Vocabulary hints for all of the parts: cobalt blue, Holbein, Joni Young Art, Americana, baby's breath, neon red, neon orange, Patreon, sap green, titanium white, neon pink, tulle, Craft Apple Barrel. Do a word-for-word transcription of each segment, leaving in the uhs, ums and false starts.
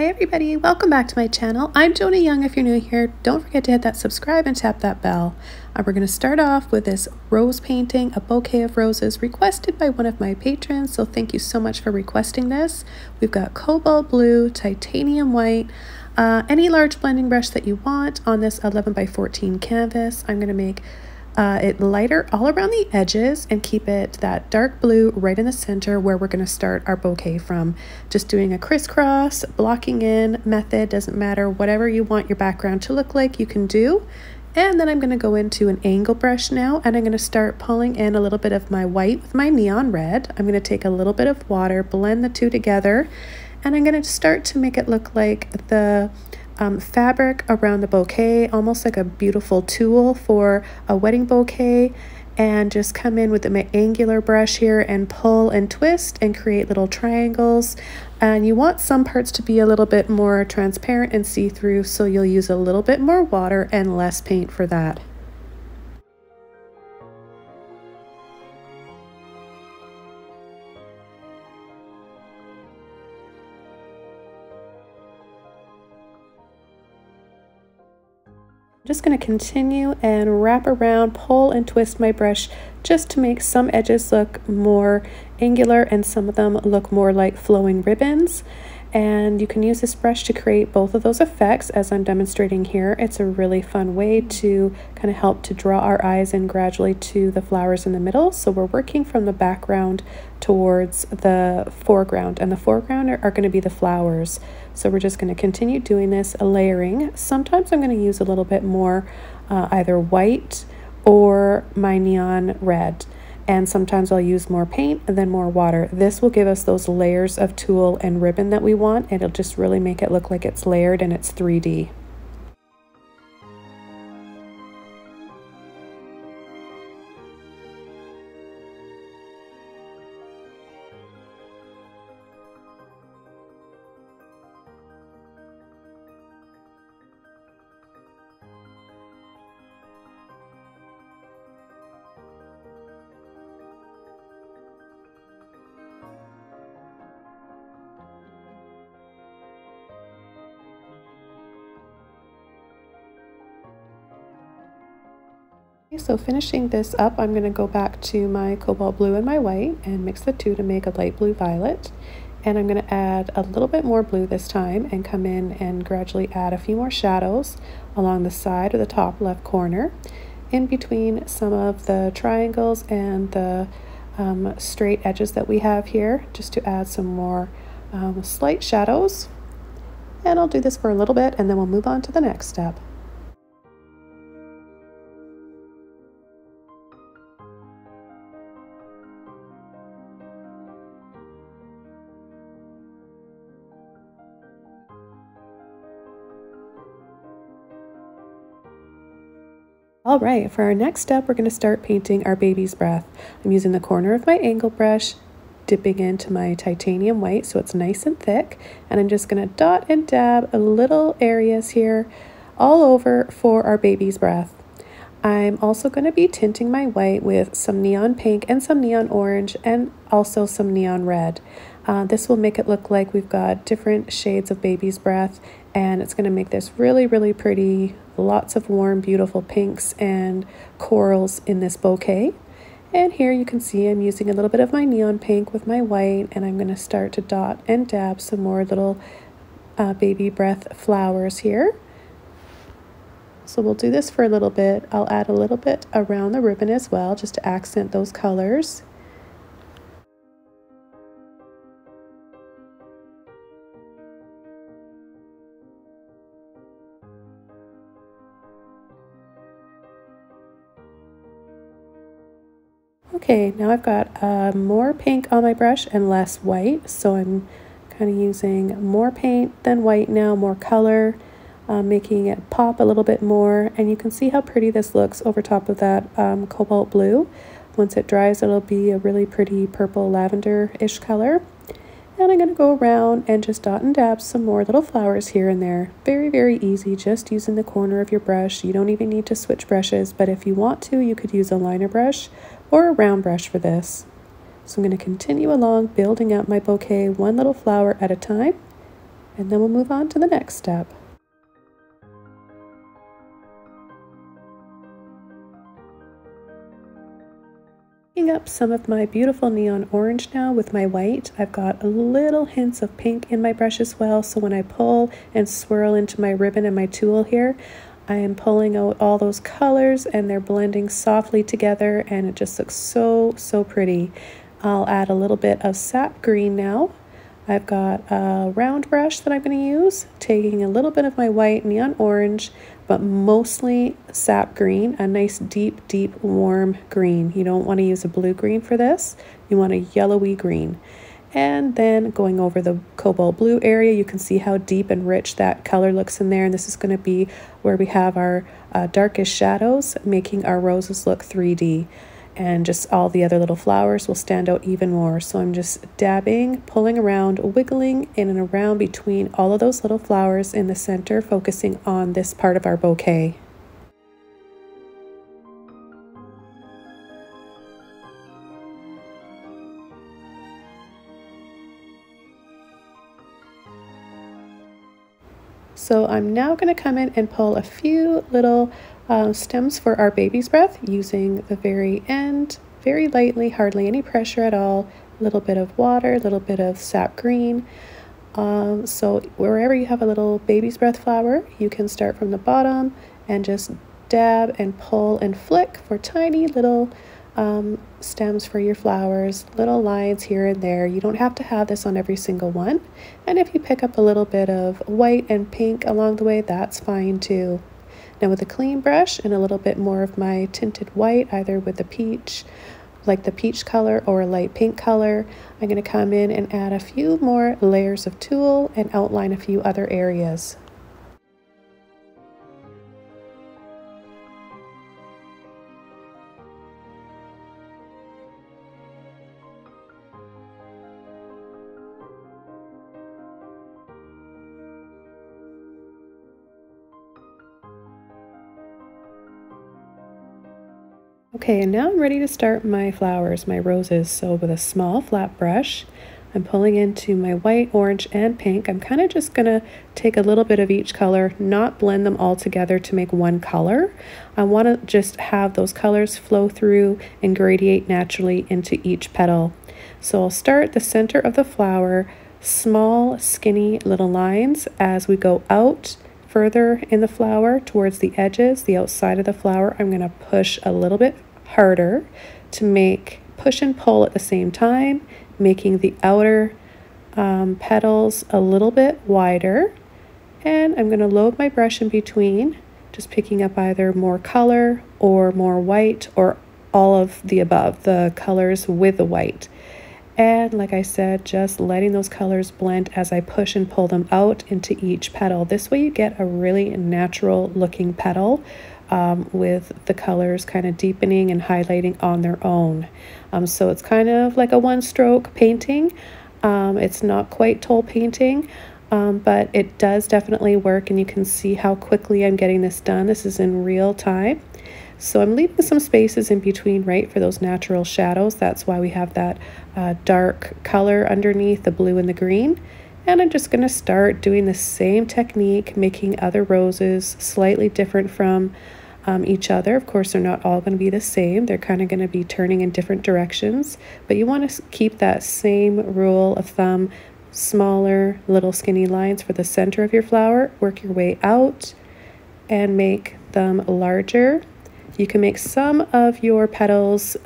Hi everybody, welcome back to my channel. I'm Joni Young. If you're new here, don't forget to hit that subscribe and tap that bell. Uh, we're going to start off with this rose painting, a bouquet of roses, requested by one of my patrons, so thank you so much for requesting this. We've got cobalt blue, titanium white, uh, any large blending brush that you want on this eleven by fourteen canvas. I'm going to make Uh, it lighter all around the edges and keep it that dark blue right in the center where we're going to start our bouquet from. Just doing a crisscross, blocking in method, doesn't matter, whatever you want your background to look like you can do. And then I'm going to go into an angle brush now, and I'm going to start pulling in a little bit of my white with my neon red. I'm going to take a little bit of water, blend the two together, and I'm going to start to make it look like the Um, fabric around the bouquet, almost like a beautiful tulle for a wedding bouquet, and just come in with the angular brush here and pull and twist and create little triangles. And you want some parts to be a little bit more transparent and see-through, so you'll use a little bit more water and less paint for that. Just going to continue and wrap around, pull and twist my brush just to make some edges look more angular and some of them look more like flowing ribbons. And you can use this brush to create both of those effects as I'm demonstrating here. It's a really fun way to kind of help to draw our eyes in gradually to the flowers in the middle. So we're working from the background towards the foreground, and the foreground are, are going to be the flowers. So we're just going to continue doing this layering. Sometimes I'm going to use a little bit more uh, either white or my neon red. And sometimes I'll use more paint and then more water. This will give us those layers of tulle and ribbon that we want, and it'll just really make it look like it's layered and it's three D. So finishing this up, I'm going to go back to my cobalt blue and my white and mix the two to make a light blue violet. And I'm going to add a little bit more blue this time and come in and gradually add a few more shadows along the side or the top left corner, in between some of the triangles and the um, straight edges that we have here, just to add some more um, slight shadows. And I'll do this for a little bit and then we'll move on to the next step. All right, for our next step, we're going to start painting our baby's breath. I'm using the corner of my angle brush, dipping into my titanium white so it's nice and thick, and I'm just going to dot and dab little areas here all over for our baby's breath. I'm also going to be tinting my white with some neon pink and some neon orange and also some neon red. Uh, this will make it look like we've got different shades of baby's breath, and it's going to make this really, really pretty. Lots of warm, beautiful pinks and corals in this bouquet. And here you can see I'm using a little bit of my neon pink with my white, and I'm going to start to dot and dab some more little uh, baby breath flowers here. So we'll do this for a little bit. I'll add a little bit around the ribbon as well, just to accent those colors. Okay, now I've got uh, more pink on my brush and less white, so I'm kind of using more paint than white now, more color, uh, making it pop a little bit more. And you can see how pretty this looks over top of that um, cobalt blue. Once it dries, it'll be a really pretty purple lavender-ish color. And I'm going to go around and just dot and dab some more little flowers here and there. Very, very easy, just using the corner of your brush. You don't even need to switch brushes, but if you want to, you could use a liner brush or a round brush for this. So I'm going to continue along, building out my bouquet one little flower at a time. and then we'll move on to the next step. Picking up some of my beautiful neon orange now with my white, I've got little hints of pink in my brush as well, so when I pull and swirl into my ribbon and my tulle here, I am pulling out all those colors and they're blending softly together and it just looks so, so pretty. I'll add a little bit of sap green now. I've got a round brush that I'm going to use, taking a little bit of my white neon orange, but mostly sap green, a nice deep, deep, warm green. You don't want to use a blue green for this. You want a yellowy green. And then going over the cobalt blue area, you can see how deep and rich that color looks in there. And this is going to be where we have our uh, darkest shadows, making our roses look three D. And just all the other little flowers will stand out even more. So I'm just dabbing, pulling around, wiggling in and around between all of those little flowers in the center, focusing on this part of our bouquet. So I'm now going to come in and pull a few little uh, stems for our baby's breath using the very end, very lightly, hardly any pressure at all, a little bit of water, a little bit of sap green. Um, so wherever you have a little baby's breath flower, you can start from the bottom and just dab and pull and flick for tiny little um, stems for your flowers, little lines here and there. You don't have to have this on every single one, and if you pick up a little bit of white and pink along the way, that's fine too. Now with a clean brush and a little bit more of my tinted white, either with the peach, like the peach color, or a light pink color, I'm going to come in and add a few more layers of tulle and outline a few other areas. Okay, and now I'm ready to start my flowers, my roses. So with a small flat brush, I'm pulling into my white, orange, and pink. I'm kind of just gonna take a little bit of each color, not blend them all together to make one color. I wanna just have those colors flow through and gradate naturally into each petal. So I'll start the center of the flower, small, skinny little lines as we go out further in the flower towards the edges, the outside of the flower. I'm going to push a little bit harder to make push and pull at the same time, making the outer um, petals a little bit wider. And I'm going to load my brush in between, just picking up either more color or more white or all of the above, the colors with the white. And like I said, just letting those colors blend as I push and pull them out into each petal. This way you get a really natural looking petal um, with the colors kind of deepening and highlighting on their own. Um, so it's kind of like a one stroke painting. Um, it's not quite toll painting, um, but it does definitely work, and you can see how quickly I'm getting this done. This is in real time. So I'm leaving some spaces in between, right, for those natural shadows. That's why we have that uh, dark color underneath, the blue and the green. And I'm just going to start doing the same technique, making other roses slightly different from um, each other. Of course, they're not all going to be the same. They're kind of going to be turning in different directions. But you want to keep that same rule of thumb, smaller little skinny lines for the center of your flower. Work your way out and make them larger. You can make some of your petals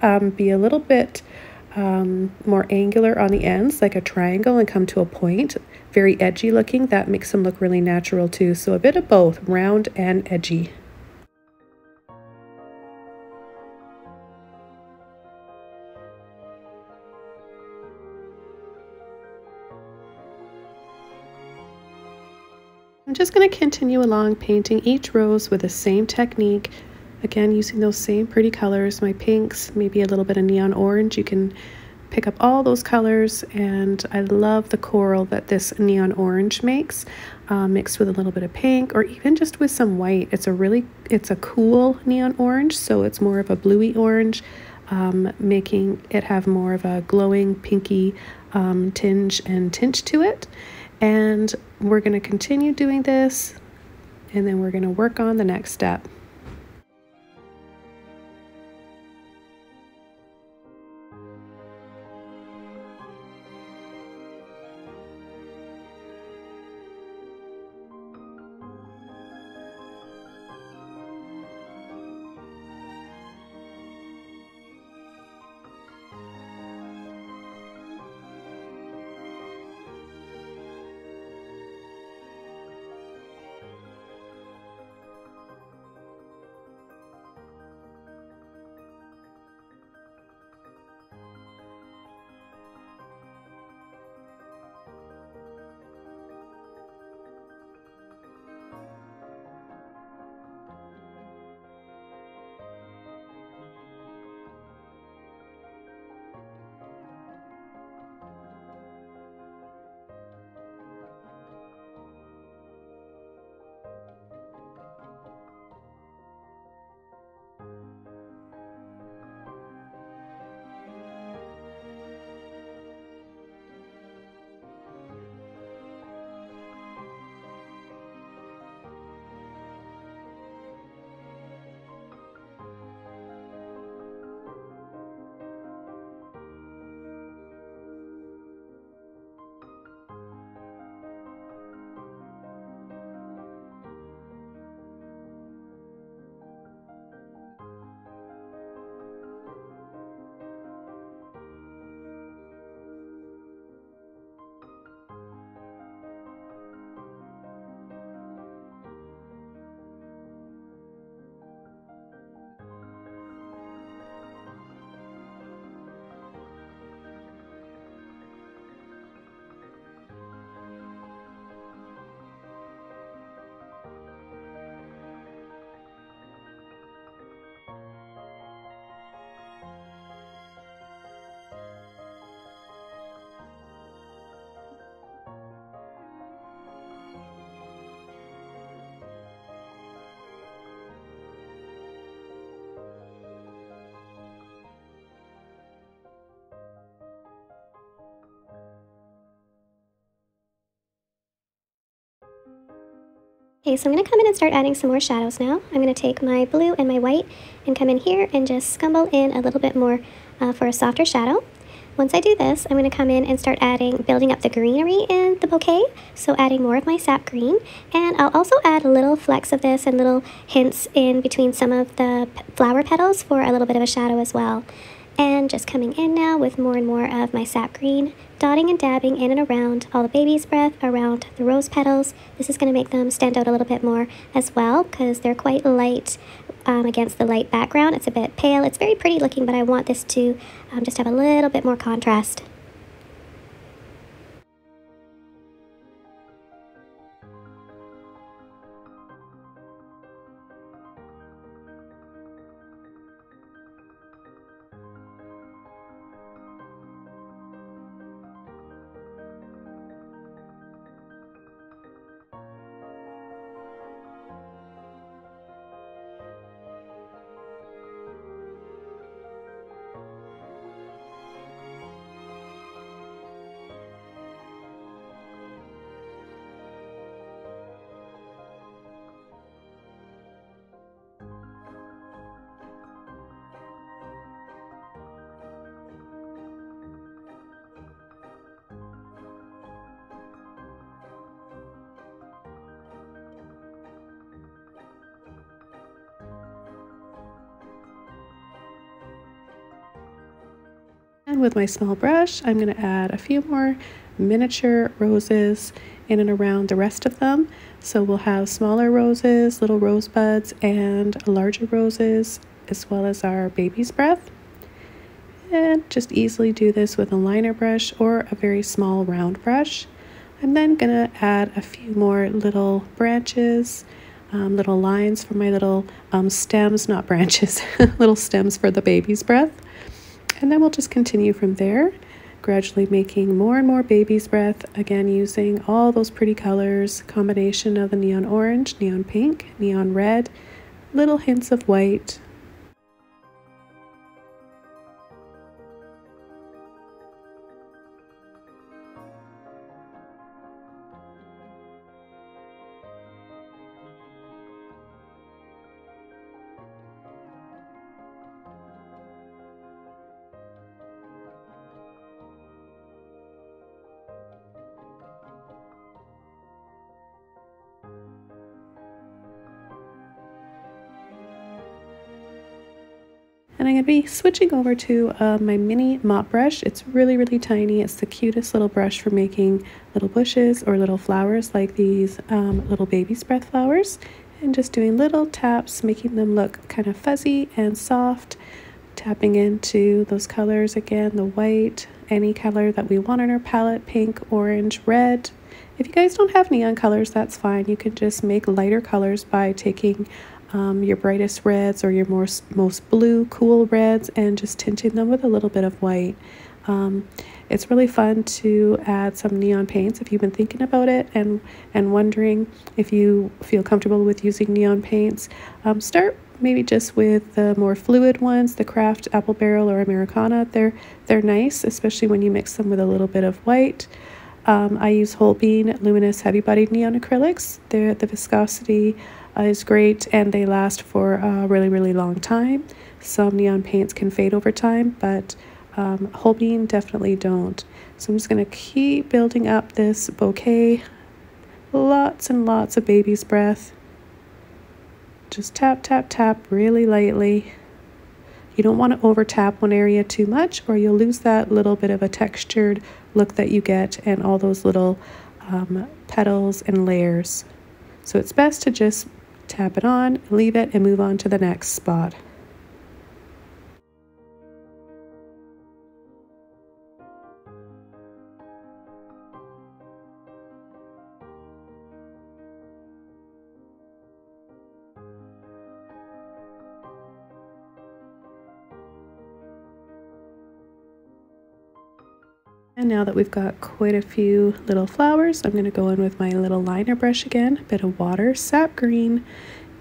um, be a little bit um, more angular on the ends, like a triangle, and come to a point, very edgy looking. That makes them look really natural too. So a bit of both, round and edgy. I'm just going to continue along, painting each rose with the same technique. Again, using those same pretty colors, my pinks, maybe a little bit of neon orange. You can pick up all those colors, and I love the coral that this neon orange makes, uh, mixed with a little bit of pink, or even just with some white. It's a really, it's a cool neon orange, so it's more of a bluey orange, um, making it have more of a glowing pinky um, tinge and tint to it. And we're going to continue doing this, and then we're going to work on the next step. Okay, so I'm going to come in and start adding some more shadows now. I'm going to take my blue and my white and come in here and just scumble in a little bit more uh, for a softer shadow. Once I do this, I'm going to come in and start adding, building up the greenery in the bouquet, so adding more of my sap green. And I'll also add little flecks of this and little hints in between some of the flower petals for a little bit of a shadow as well. And just coming in now with more and more of my sap green, dotting and dabbing in and around all the baby's breath, around the rose petals. This is going to make them stand out a little bit more as well, because they're quite light um, against the light background. It's a bit pale. It's very pretty looking, but I want this to um, just have a little bit more contrast. And with my small brush, I'm going to add a few more miniature roses in and around the rest of them. So we'll have smaller roses, little rose buds, and larger roses, as well as our baby's breath. And just easily do this with a liner brush or a very small round brush. I'm then going to add a few more little branches, um, little lines for my little um, stems, not branches, little stems for the baby's breath. And then we'll just continue from there, gradually making more and more baby's breath, again using all those pretty colors, combination of the neon orange, neon pink, neon red, little hints of white. And I'm going to be switching over to uh, my mini mop brush. It's really, really tiny. It's the cutest little brush for making little bushes or little flowers like these um, little baby's breath flowers. And just doing little taps, making them look kind of fuzzy and soft. Tapping into those colors again, the white, any color that we want on our palette, pink, orange, red. If you guys don't have neon colors, that's fine. You can just make lighter colors by taking um, your brightest reds or your most, most blue, cool reds and just tinting them with a little bit of white. Um, it's really fun to add some neon paints if you've been thinking about it and, and wondering if you feel comfortable with using neon paints. Um, start maybe just with the more fluid ones, the Craft Apple Barrel or Americana. They're, they're nice, especially when you mix them with a little bit of white. Um, I use Holbein Luminous Heavy Bodied Neon Acrylics. They're, the viscosity uh, is great and they last for a really, really long time. Some neon paints can fade over time, but um, Holbein definitely don't. So I'm just going to keep building up this bouquet. Lots and lots of baby's breath. Just tap, tap, tap really lightly. You don't want to over tap one area too much or you'll lose that little bit of a textured look that you get and all those little um, petals and layers. So it's best to just tap it on, leave it, and move on to the next spot. And now that we've got quite a few little flowers, I'm going to go in with my little liner brush again, a bit of water, sap green,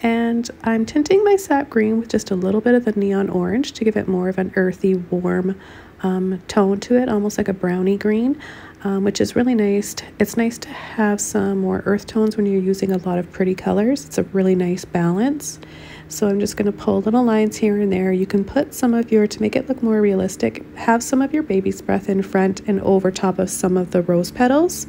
and I'm tinting my sap green with just a little bit of the neon orange to give it more of an earthy, warm um, tone to it, almost like a brownie green, um, which is really nice. It's nice to have some more earth tones when you're using a lot of pretty colors. It's a really nice balance. So I'm just going to pull little lines here and there. You can put some of your, to make it look more realistic, have some of your baby's breath in front and over top of some of the rose petals.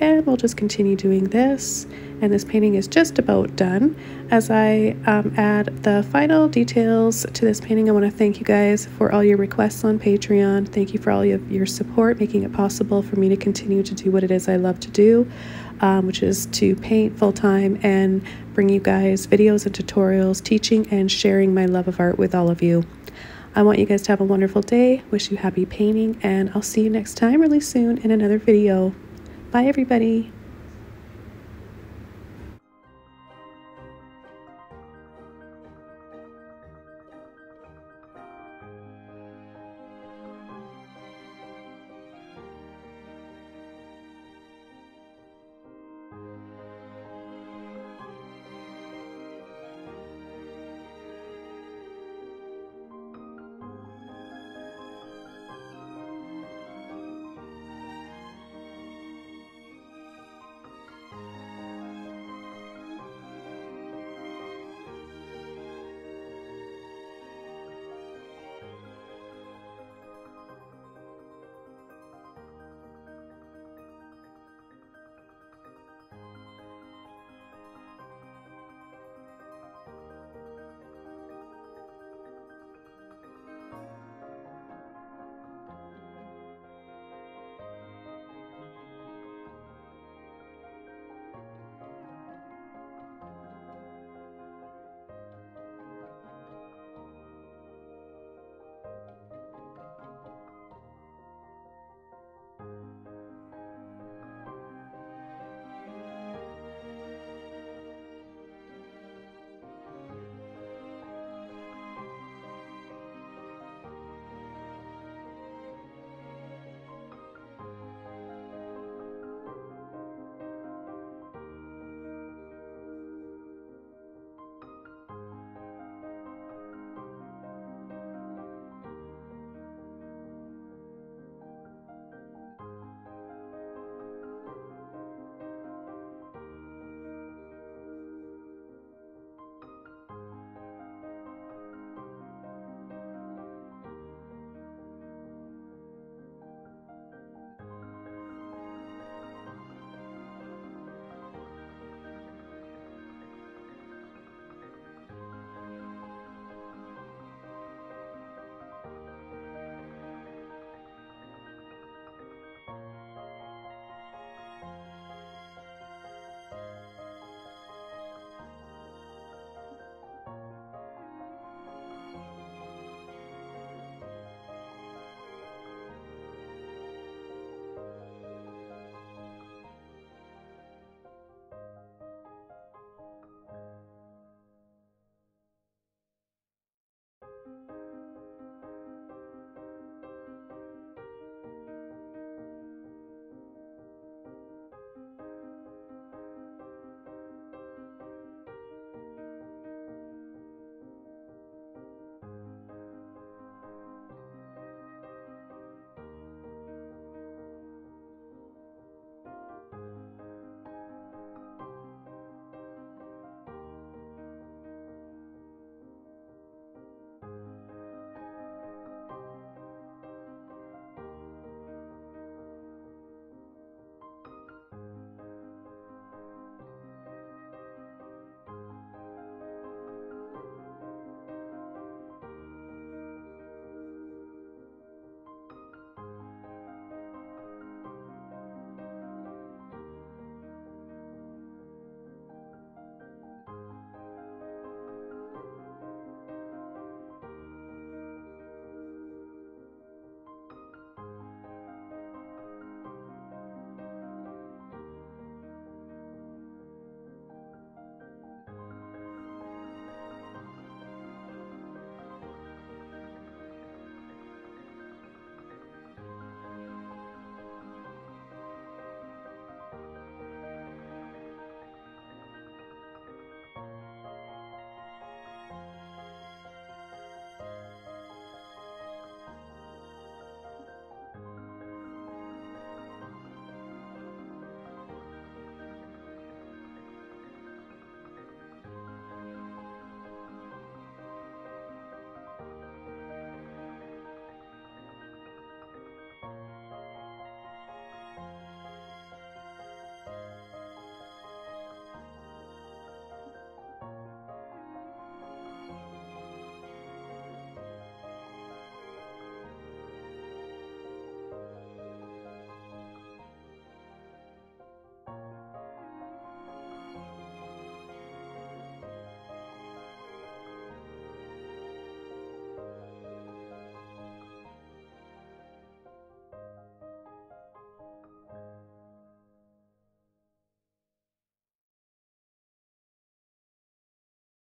And we'll just continue doing this. And this painting is just about done. As I um, add the final details to this painting, I want to thank you guys for all your requests on Patreon. Thank you for all of your support, making it possible for me to continue to do what it is I love to do, um, which is to paint full-time and bring you guys videos and tutorials, teaching and sharing my love of art with all of you. I want you guys to have a wonderful day. Wish you happy painting, and I'll see you next time really soon in another video. Bye, everybody.